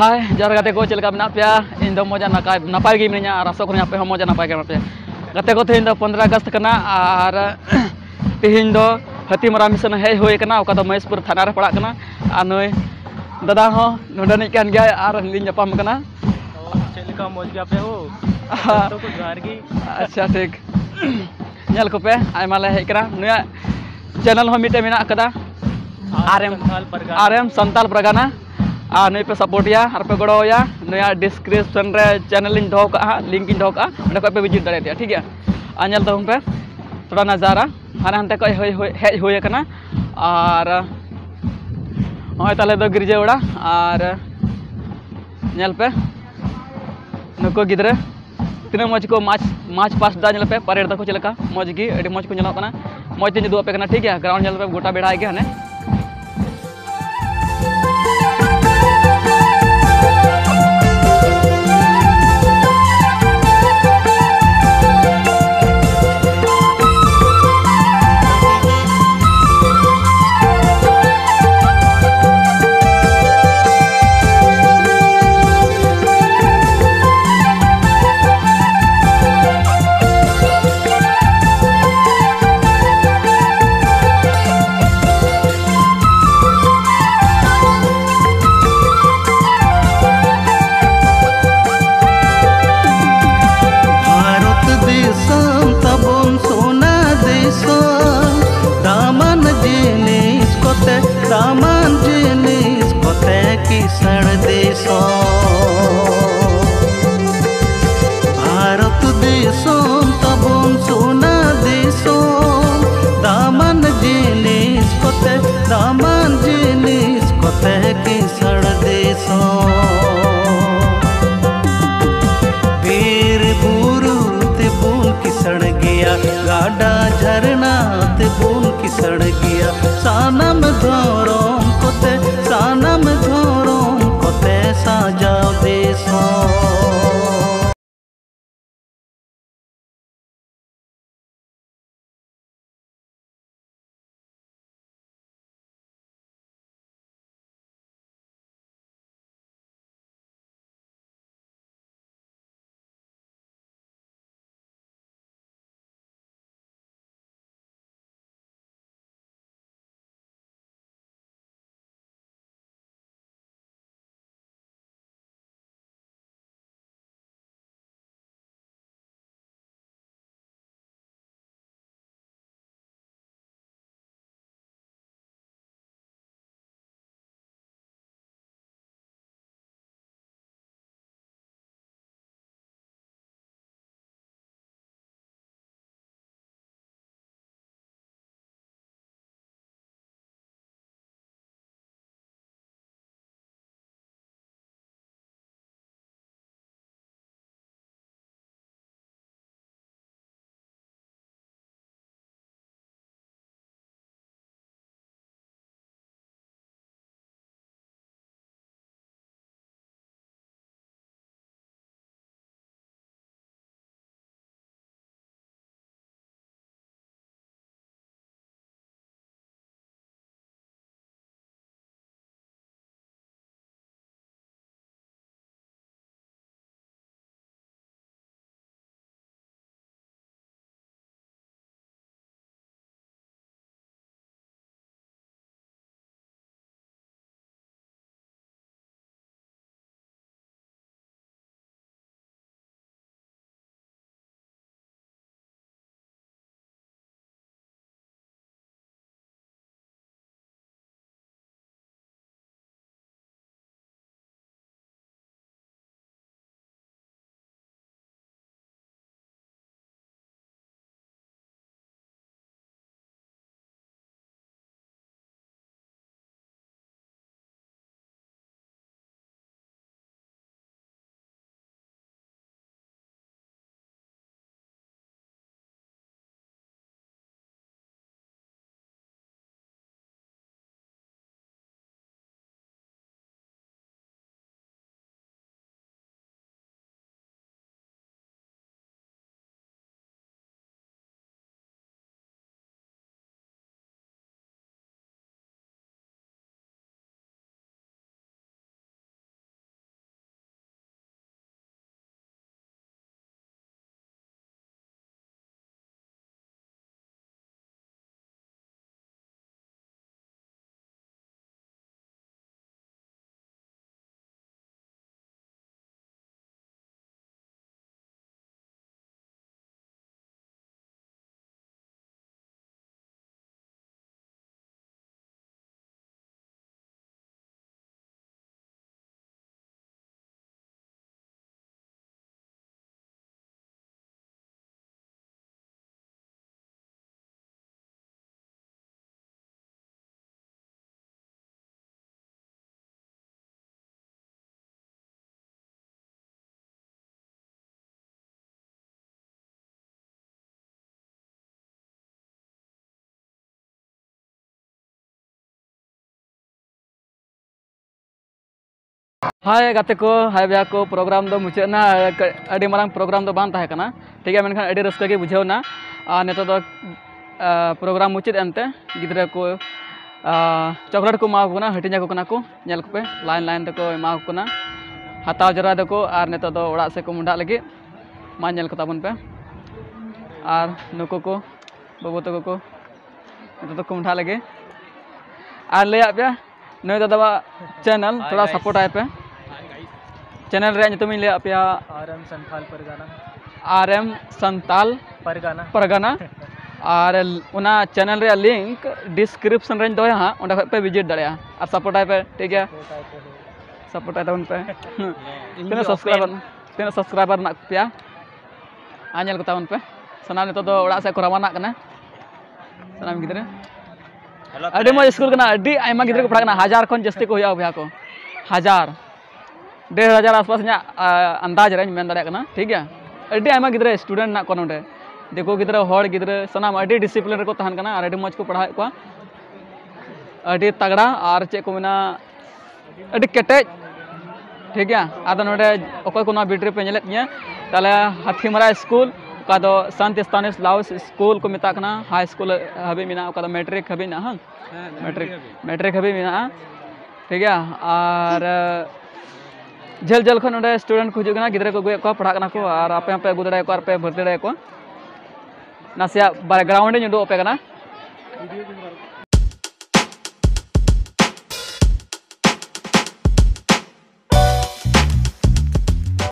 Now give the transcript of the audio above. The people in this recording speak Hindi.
हाय जार गाते को चलका मेना पे इन दो मजा नपाय गे मेना आसो को पे मजा नपाय गे पे गाते को तेन 15 अगस्त कना और तेन दो हतीमारा मिशन हेज होय कना ओका दो महेशपुर थाना रे पड़ा कना आ नय दादा हो नोडनी कान गय आर लिन जपाम कना चलका मौज गया पे हो तो को गार गी। अच्छा ठीक नल को पे आयमा ले हे करा नया चैनल हो मिटे मेना कदा आरएम संताल परगना आ नई पे सपोर्टिया और पे गड़ोया नया डिस्क्रिप्शन रे चैनल लिंक ढोक आ लिंक ढोक आ ने को पे विजिट करे दिया ठीक है आ नल तो हम पे थोड़ा नजारा हाने हनते को हे होय कना और होय तले दो गिरजे ओड़ा और नल पे नको गिदरे तीन मज को माच माच पास दा नल पे परेड दा को चलका मज गी एडी मज को नल कना मज ते दो पे कना ठीक है ग्राउंड नल पे गोटा बेड़ा आगे हने भारत देशों तबों सोना देशों दामन जिनिस कोते दामन जिनिस कोते किसड़ देशों पीर बुरु ते बून किसड़ गया गाड़ा झरना ते बून किसड़ गया सानम धोरों कोते सानम धोरों कोते साजा देशों। हाय गाते को हाय बया को प्रोग्राम दो मुचेना अडी मारंग प्रोग्राम दो बान ताहेकना ठीक है मेनखान अडी रस्का के बुझेवना आ नेता दो प्रोग्राम मुचेद एंते गिद्रा को चॉकलेट को माव कोना हटिंजा को कना को नेल को पे लाइन लाइन तक माव कोना हताव जरा दको आर नेता दो ओडा से को मुंडा लगे मा नेल को ताबन पे आर नुको को बबो तको को नेता दो को मुंडा लगे आर ले आ पे नय दादा चैनल थोड़ा सपोर्ट आए पे चैनल रे तुम ले अपया आर एम संथाल परगाना और उना चैनल रे लिंक डिस्क्रिप्शन रे दोया हां ओंडा पे विजिट दड़या और सपोर्ट आए पे ठीक है सपोर्ट आए तवन पे तेना सब्सक्राइबर ना पिया आनेल को तवन पे सना ने तो ओड़ा से को रवाना कना सनाम गिदरे अडी मो स्कूल कना अडी आयमा गिदरे को पढ़ा कना हजार खन जस्ती को होया भया को हजार 1000 आसपास अंदाज रही मन दाड़ा ठीक है अभी आम गिद्रा स्टूडेंट ना को देखो गिद्रा हर गिद्रा सनाम अभी डिसिप्लिन को तहन कना और अभी मज को पढ़ा को अभी तगड़ा और चे को मेना अभी केटेज ठीक है आदो नोडे ओको को ना वीडियो पे नेलेत निया ताले हाथीमारा स्कूल का दो संत स्तानिस्लावस स्कूल को मिता कना हाई स्कूल हबे मेना ओका मैट्रिक हबे ना मैट्रिक हबे मेना ठीक है और झल झल खन स्टूडेंट को हजना गिद्रा को गए पढ़ा को और आपे अगू दड़े को भर्ती दड़े को नासिया बैकग्राउंड इन उडो पे